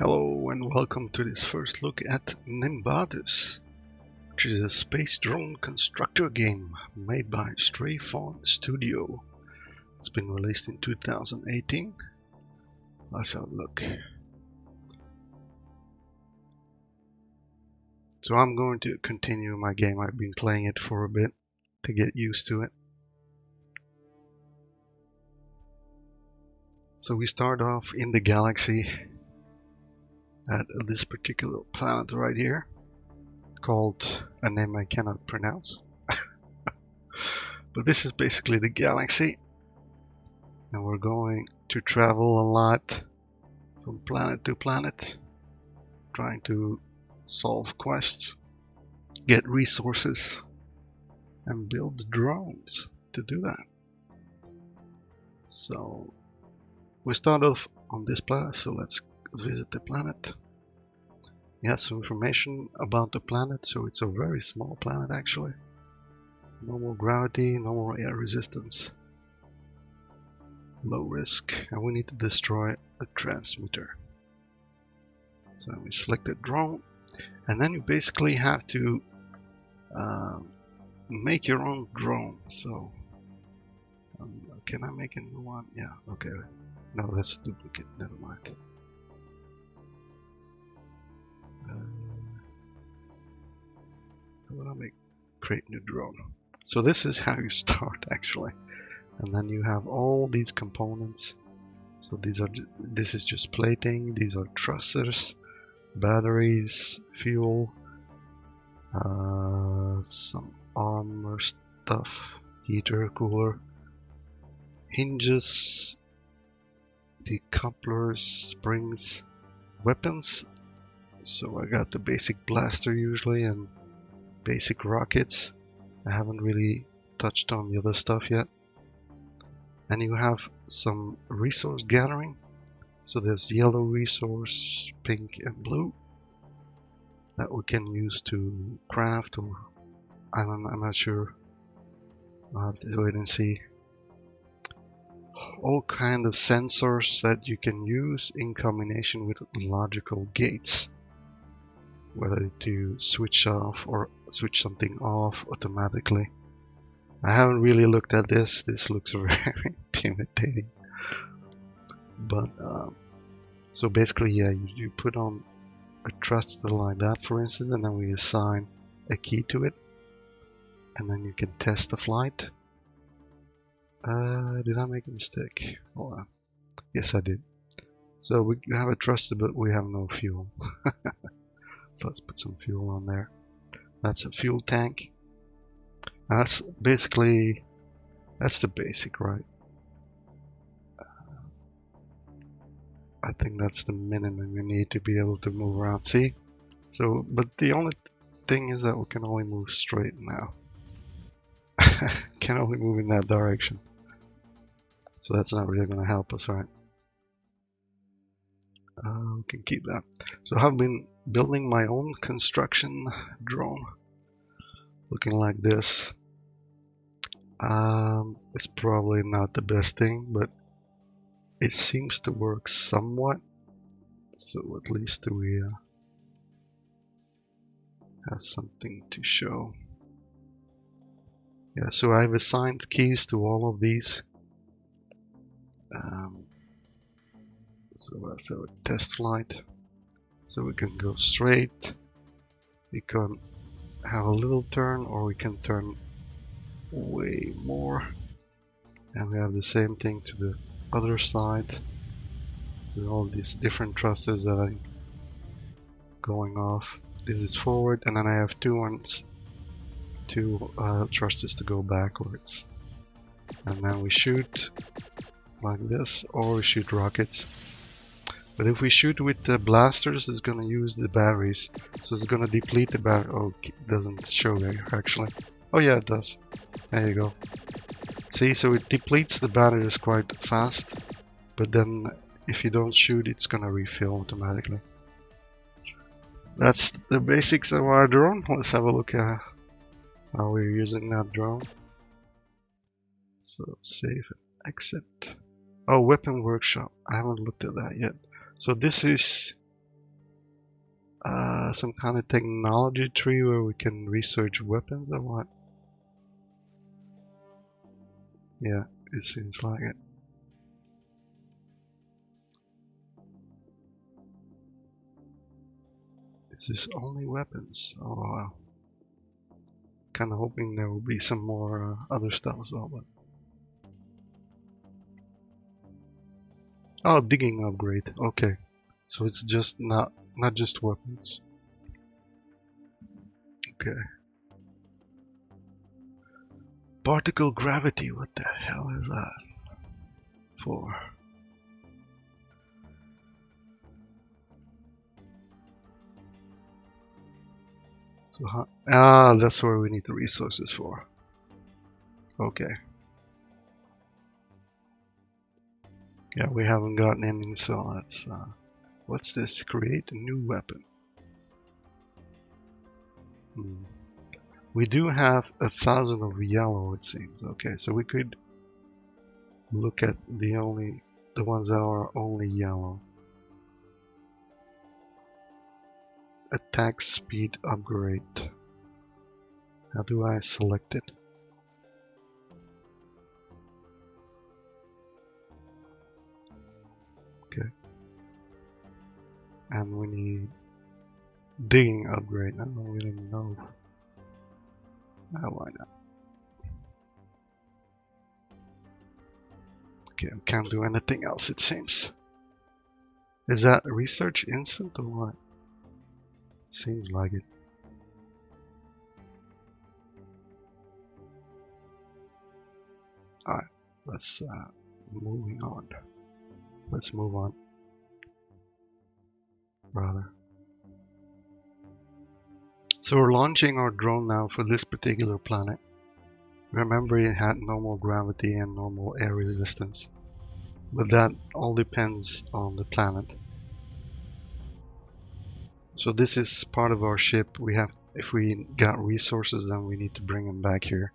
Hello and welcome to this first look at Nimbatus, which is a space drone constructor game made by Stray Fawn Studio. It's been released in 2018. Let's have a look. So I'm going to continue my game. I've been playing it for a bit to get used to it. So we start off in the galaxy, at this particular planet right here, called a name I cannot pronounce. But this is basically the galaxy, and we're going to travel a lot from planet to planet, trying to solve quests, get resources, and build drones to do that. So we start off on this planet, so let's visit the planet. It has some information about the planet, so it's a very small planet actually. No more gravity, no more air resistance, low risk, and we need to destroy a transmitter. So we select a drone, and then you basically have to make your own drone. So can I make a new one? Yeah, okay. No, that's a duplicate, never mind. I'm gonna create new drone. So this is how you start actually, and then you have all these components. So this is just plating. These are thrusters, batteries, fuel, some armor stuff, heater, cooler, hinges, decouplers, springs, weapons. So I got the basic blaster usually and basic rockets. I haven't really touched on the other stuff yet. And you have some resource gathering. So there's yellow resource, pink and blue, that we can use to craft, or I'm not sure. I'll have to wait and see. All kind of sensors that you can use in combination with logical gates, whether to switch off or switch something off automatically. I haven't really looked at this. This looks very intimidating. But so basically, yeah, you put on a thruster like that, for instance, and then we assign a key to it, and then you can test the flight. Did I make a mistake? Hold on. Yes, I did. So we have a thruster, but we have no fuel. So let's put some fuel on there. That's a fuel tank. And that's basically, that's the basic, right? I think that's the minimum you need to be able to move around. See? So, but the only thing is that we can only move straight now. Can only move in that direction. So that's not really going to help us, right? We can keep that. So I've been building my own construction drone, looking like this. It's probably not the best thing, but it seems to work somewhat. So at least we have something to show. Yeah, so I've assigned keys to all of these. So that's our test flight. So we can go straight, we can have a little turn, or we can turn way more. And we have the same thing to the other side. So all these different thrusters that I'm going off. This is forward, and then I have two thrusters to go backwards. And then we shoot like this, or we shoot rockets. But if we shoot with the blasters, it's going to use the batteries, so it's going to deplete the battery. Oh, it doesn't show there actually. Oh yeah, it does. There you go. See, so it depletes the batteries quite fast, but then if you don't shoot, it's going to refill automatically. That's the basics of our drone. Let's have a look at how we're using that drone. So save and exit. Oh, weapon workshop. I haven't looked at that yet. So this is some kind of technology tree where we can research weapons or what? Yeah, it seems like it. Is this only weapons? Oh wow. Kind of hoping there will be some more other stuff as well, but oh, digging upgrade. Okay, so it's just not just weapons. Okay. Particle gravity. What the hell is that for? So how, that's where we need the resources for. Okay. Yeah, we haven't gotten any, so that's what's this? Create a new weapon. We do have 1,000 of yellow, it seems. Okay, so we could look at the ones that are only yellow. Attack speed upgrade. How do I select it? Okay. And we need digging upgrade. I don't really know. Why not? Okay, we can't do anything else, it seems. Is that research instant or what? Seems like it. Alright, let's moving on. Let's move on. Rather. So we're launching our drone now for this particular planet. Remember, it had normal gravity and normal air resistance. But that all depends on the planet. So this is part of our ship. We have, if we got resources, then we need to bring them back here,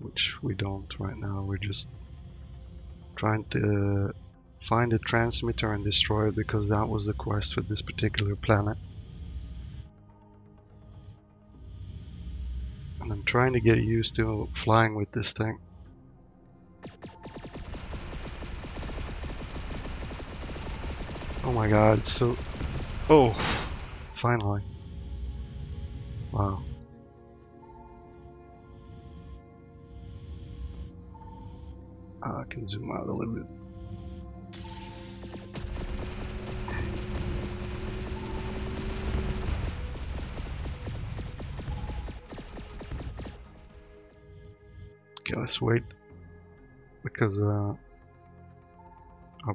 which we don't right now. We're just trying to find a transmitter and destroy it, because that was the quest for this particular planet. And I'm trying to get used to flying with this thing. Oh my god, so... Oh, finally. Wow. I can zoom out a little bit. Let's wait, because our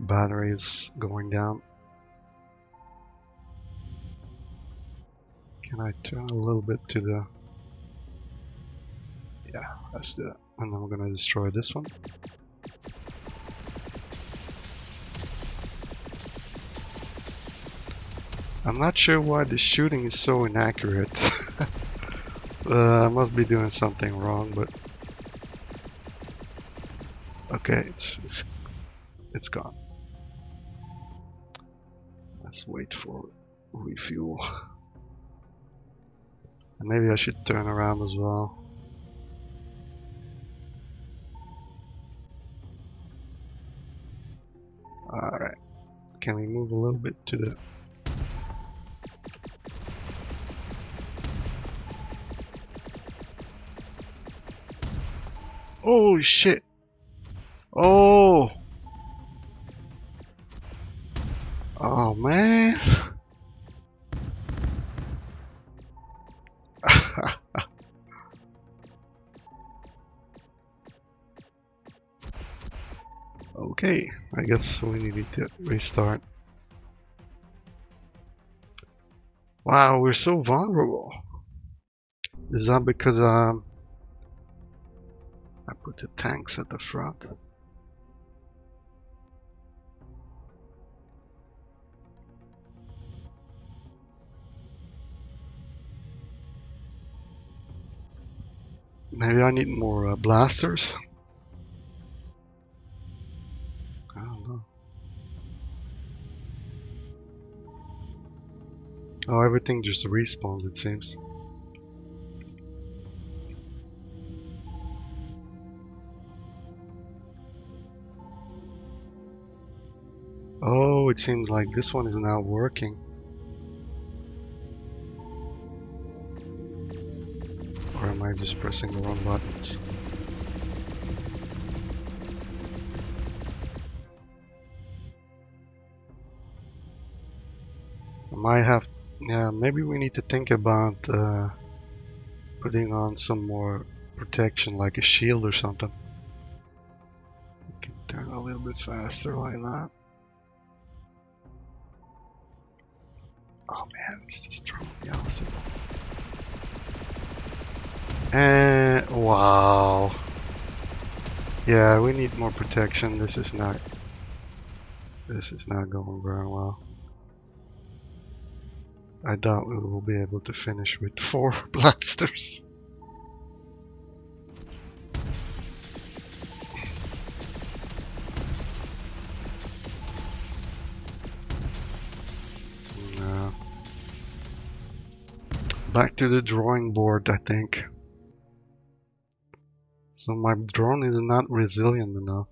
battery is going down. Can I turn a little bit to the... Yeah, let's do that. And then we're gonna destroy this one. I'm not sure why the shooting is so inaccurate. I must be doing something wrong, but... Okay, it's gone. Let's wait for refuel. And maybe I should turn around as well. Alright. Can we move a little bit to the... Holy shit! Oh! Oh man! Okay, I guess we need to restart. Wow, we're so vulnerable. Is that because I put the tanks at the front? Maybe I need more blasters. I don't know. Oh, everything just respawns, it seems. Oh, it seems like this one is not working. Or am I just pressing the wrong buttons? Might have, yeah, maybe we need to think about putting on some more protection, like a shield or something. We can turn a little bit faster like that. Oh man, it's just throwing me off. And wow. Yeah, we need more protection. This is not going very well. I doubt we will be able to finish with 4 blasters. No. Back to the drawing board, I think. So my drone is not resilient enough.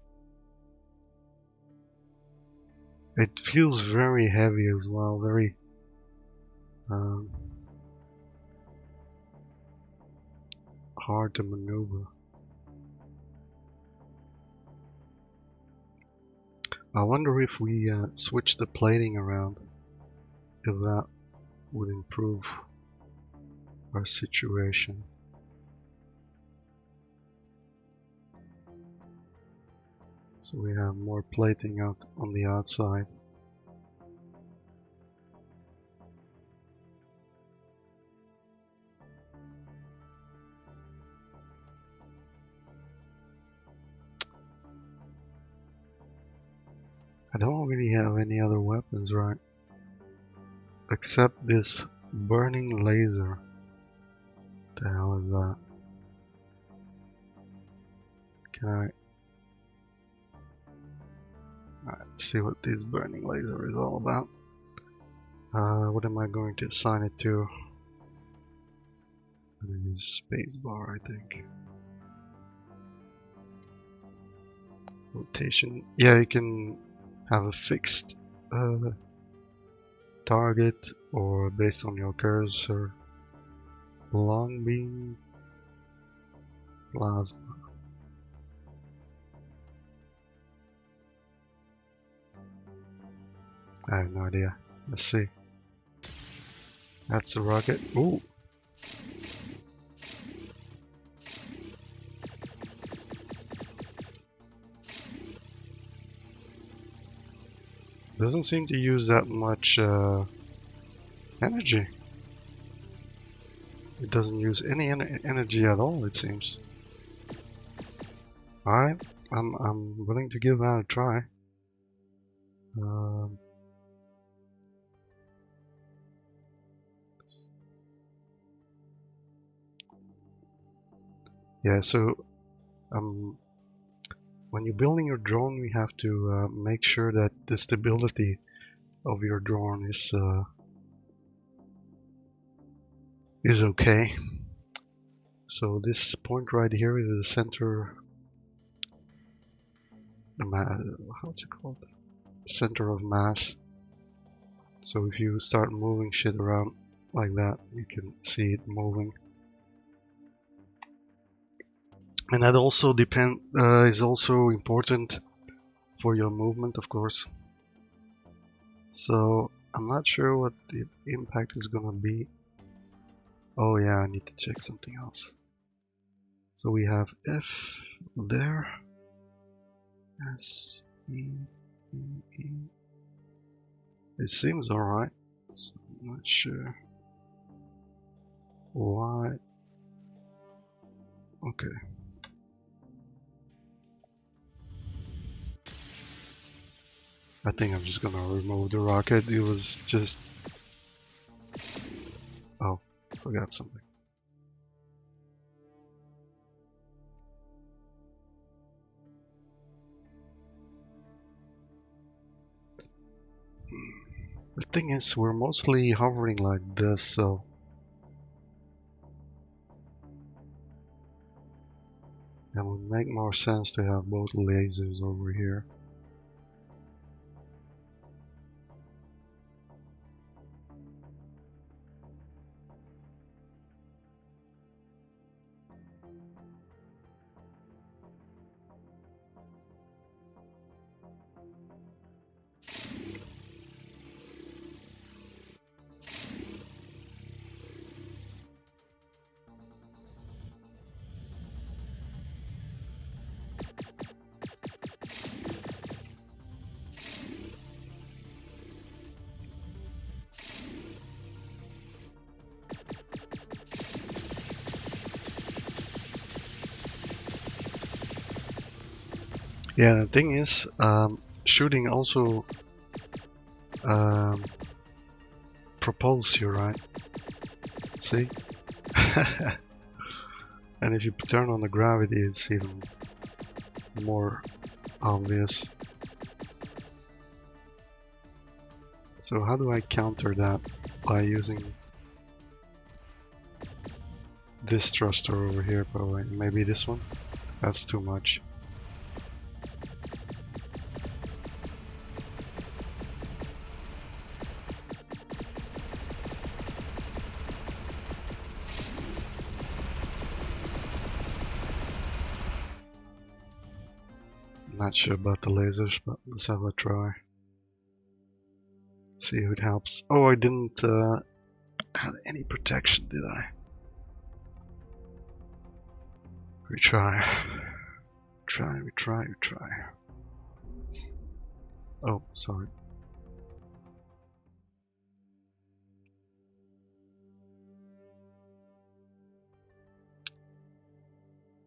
It feels very heavy as well, very... hard to maneuver. I wonder if we switch the plating around, if that would improve our situation. So we have more plating out on the outside. I don't really have any other weapons, right? Except this burning laser. What the hell is that? Can I... Alright, let's see what this burning laser is all about. What am I going to assign it to? I'm going to use spacebar, I think. Rotation. Yeah, you can... have a fixed target, or based on your cursor. Long beam, plasma. I have no idea. Let's see. That's a rocket. Ooh. Doesn't seem to use that much energy. It doesn't use any energy at all, it seems. Alright, I'm willing to give that a try. Yeah, so when you're building your drone, we have to make sure that the stability of your drone is okay. So this point right here is the center. How's it called? Center of mass. So if you start moving shit around like that, you can see it moving. And that also is also important for your movement, of course. So I'm not sure what the impact is gonna be. Oh yeah, I need to check something else. So we have F there, S, E. It seems alright. So I'm not sure why. Okay. I think I'm just gonna remove the rocket. It was just... oh, forgot something. The thing is, we're mostly hovering like this, so it would make more sense to have both lasers over here. Yeah, the thing is, shooting also propels you, right? See? And if you turn on the gravity, it's even more obvious. So how do I counter that? By using this thruster over here, probably. Maybe this one? That's too much. Not sure about the lasers, but let's have a try. See if it helps. Oh, I didn't have any protection, did I? Retry. Retry. Oh, sorry.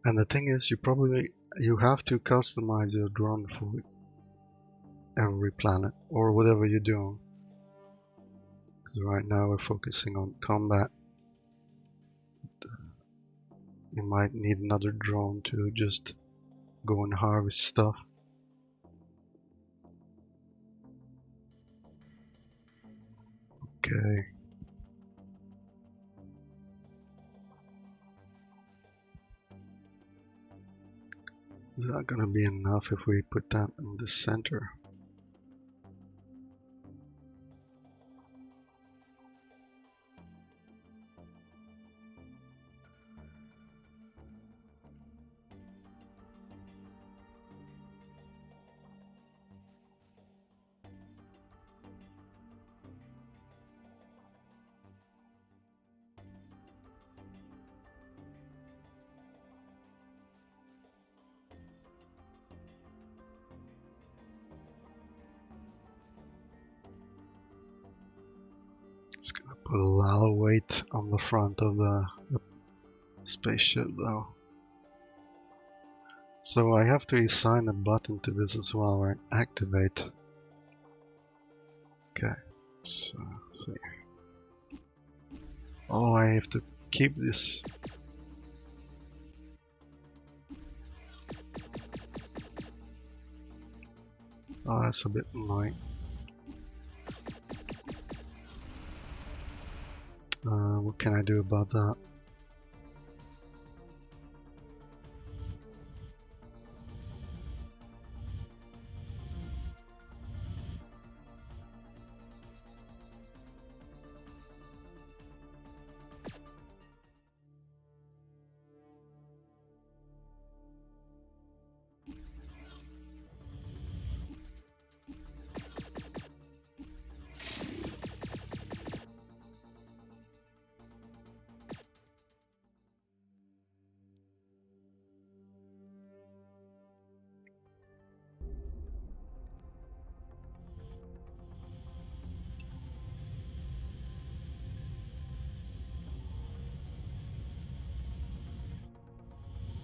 And the thing is, you have to customize your drone for every planet or whatever you're doing. Because right now we're focusing on combat. You might need another drone to just go and harvest stuff. Okay. It's not gonna be enough if we put that in the center. It's gonna put a lot of weight on the front of the spaceship though. So I have to assign a button to this as well, right? Activate. Okay, so let's see. Oh, I have to keep this. Oh, that's a bit annoying. What can I do about that?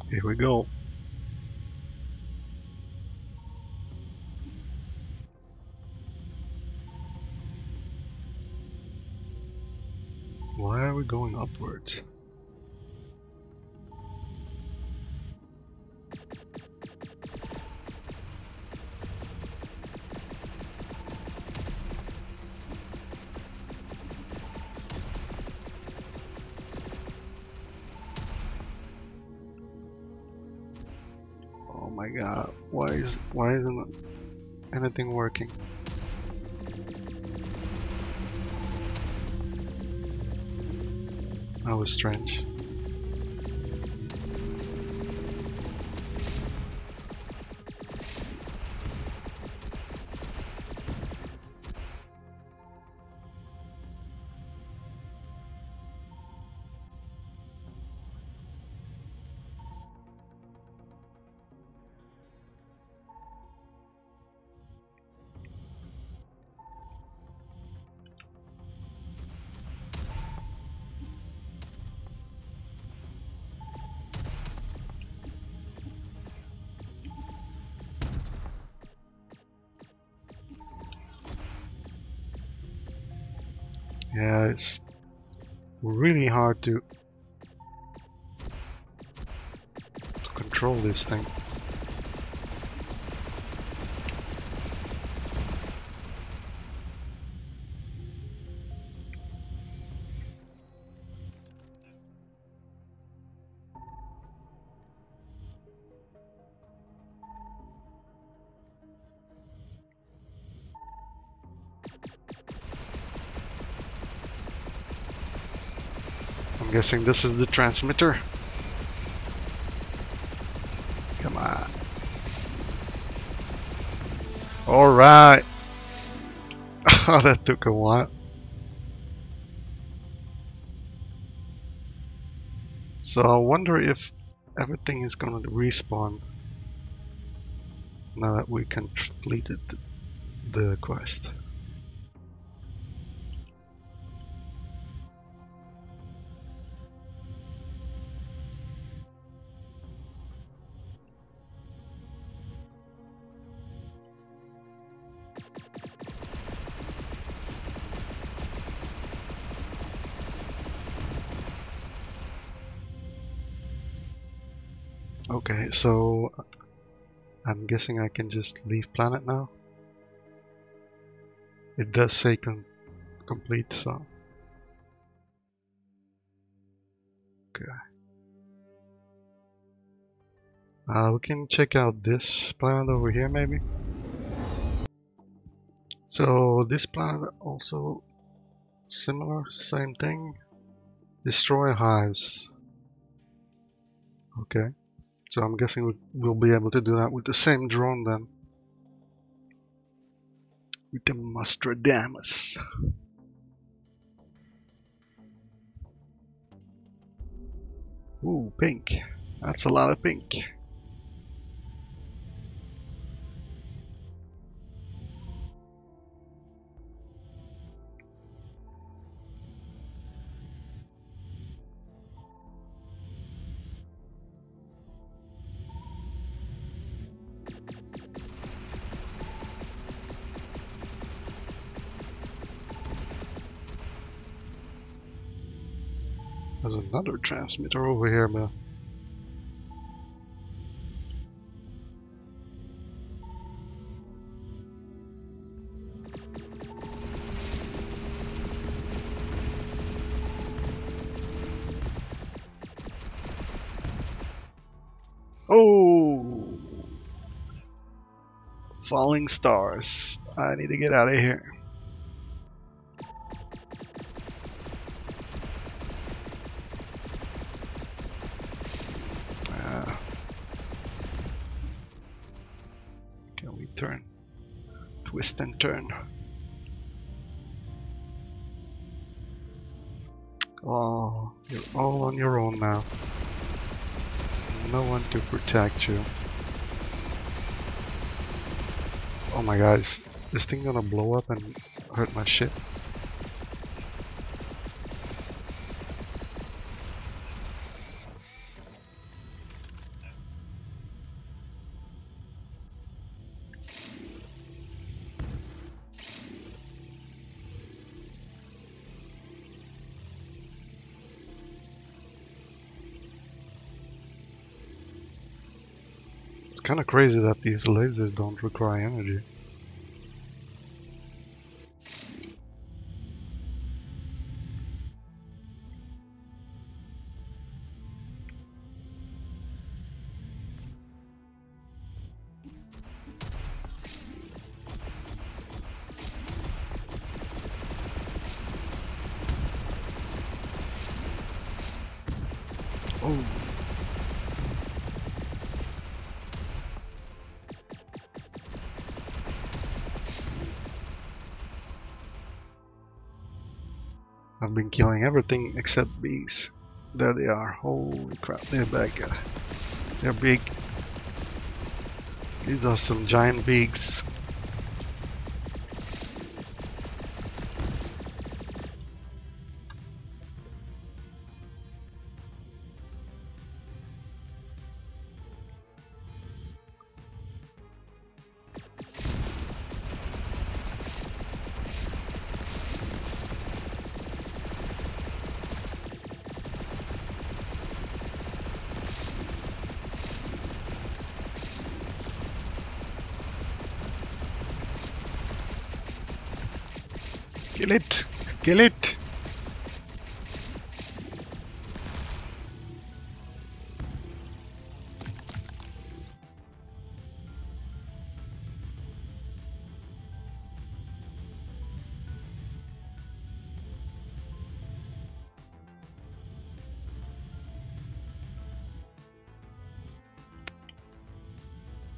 Here we go. Why are we going upwards? my god, why isn't anything working? That was strange. Yeah, it's really hard to control this thing. I'm guessing this is the transmitter. Come on. Alright. Oh, that took a while. So I wonder if everything is going to respawn now that we completed the quest. Okay, so I'm guessing I can just leave planet now. It does say complete, so okay. We can check out this planet over here, maybe. So this planet also similar, same thing. Destroy hives. Okay. So I'm guessing we'll be able to do that with the same drone then. With the Nostradamus. Ooh, pink. That's a lot of pink. There's another transmitter over here, man. Oh! Falling stars. I need to get out of here. Turn, twist and turn. Oh, you're all on your own now. No one to protect you. Oh my god, is this thing gonna blow up and hurt my shit? It's kind of crazy that these lasers don't require energy. Oh. I've been killing everything except bees. There they are. Holy crap, they're back. They're big. These are some giant bees. Kill it! Kill it!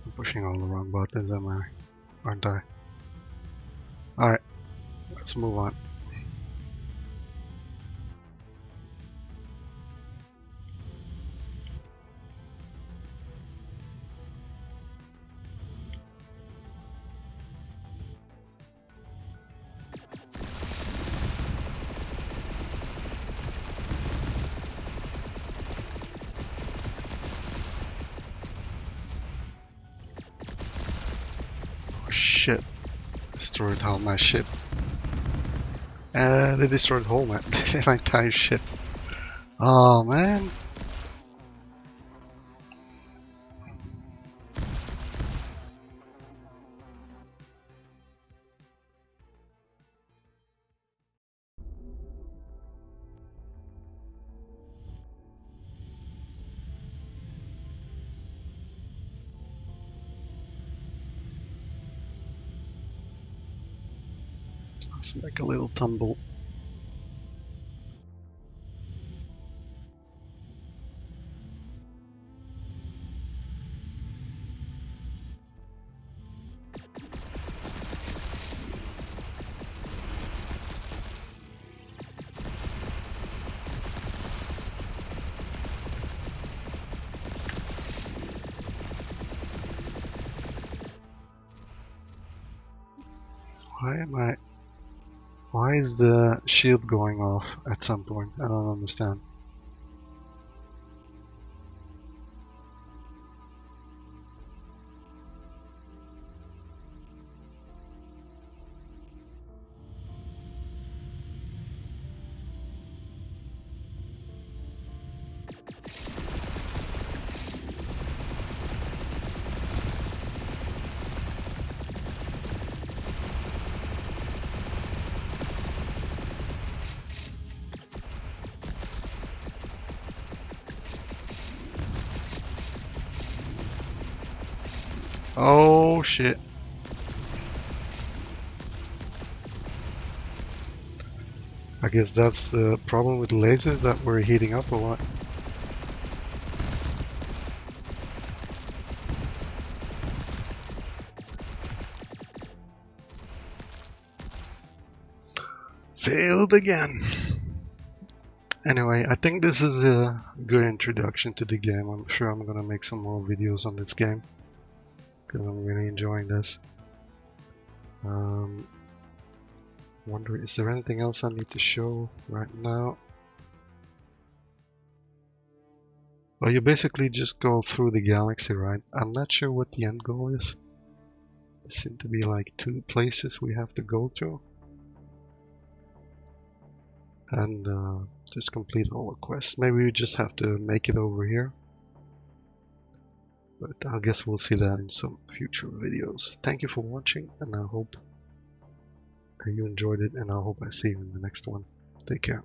I'm pushing all the wrong buttons, am I? Aren't I? Alright. Let's move on. Oh shit. Destroyed all my shit. They destroyed the whole map, my entire ship. Oh man. Let's make a little tumble. Why is the shield going off at some point? I don't understand. Oh shit. I guess that's the problem with lasers, that we're heating up or what? Failed again. Anyway, I think this is a good introduction to the game. I'm sure I'm gonna make some more videos on this game, because I'm really enjoying this. Wonder, is there anything else I need to show right now? Well, you basically just go through the galaxy, right? I'm not sure what the end goal is. There seem to be like two places we have to go to. And just complete all the quests. Maybe we just have to make it over here. But I guess we'll see that in some future videos. Thank you for watching, and I hope that you enjoyed it, and I hope I see you in the next one. Take care.